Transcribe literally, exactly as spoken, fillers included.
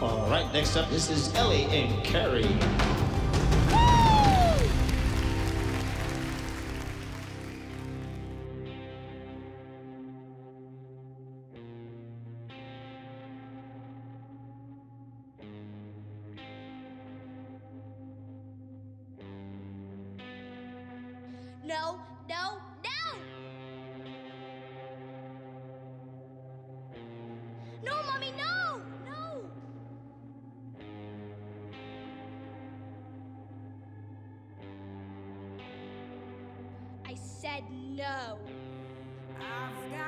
All right, next up, this is Ellie and Carrie. No, no, no! No, Mommy, no! No! I said no. I've got